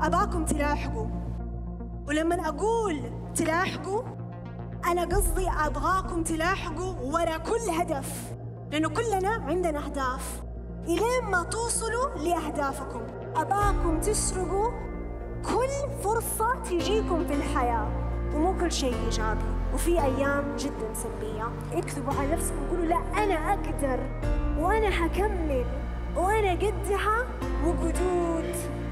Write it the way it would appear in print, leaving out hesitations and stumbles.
أباكم تلاحقوا. ولما أقول تلاحقوا أنا قصدي أبغاكم تلاحقوا ورا كل هدف، لأنه كلنا عندنا أهداف، إلين ما توصلوا لأهدافكم. أباكم تسرقوا كل فرصة تجيكم في الحياة، ومو كل شيء إيجابي، وفي أيام جدا سلبية. اكذبوا على نفسكم وقولوا لا أنا أقدر وأنا حكمل وأنا قدها وقدود.